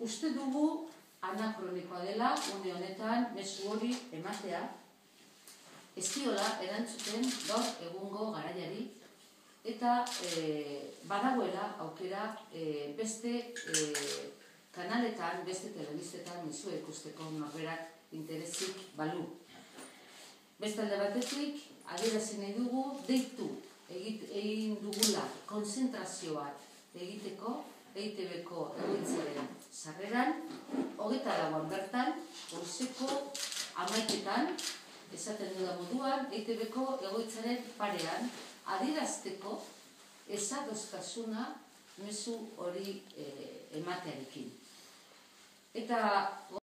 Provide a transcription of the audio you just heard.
uste dugu anakronikoa dela, une honetan, mezu hori ematea, ez diola erantzuten gaur egungo garaiari, eta badagoela aukera beste kanaletan, beste telebistetan mezu ikusteko norberak interesik balu. Beste alde batetik, adierazi nahi dugu, deitu egin dugula konzentrazioak egiteko, EiTB-ko egoitzaren sarreran, 24 bertan, goizeko 11:00-etan, esaten dudan moduan, EiTB-ko egoitzaren parean, adierazteko ezadostasuna mezu hori ematearekin. Eta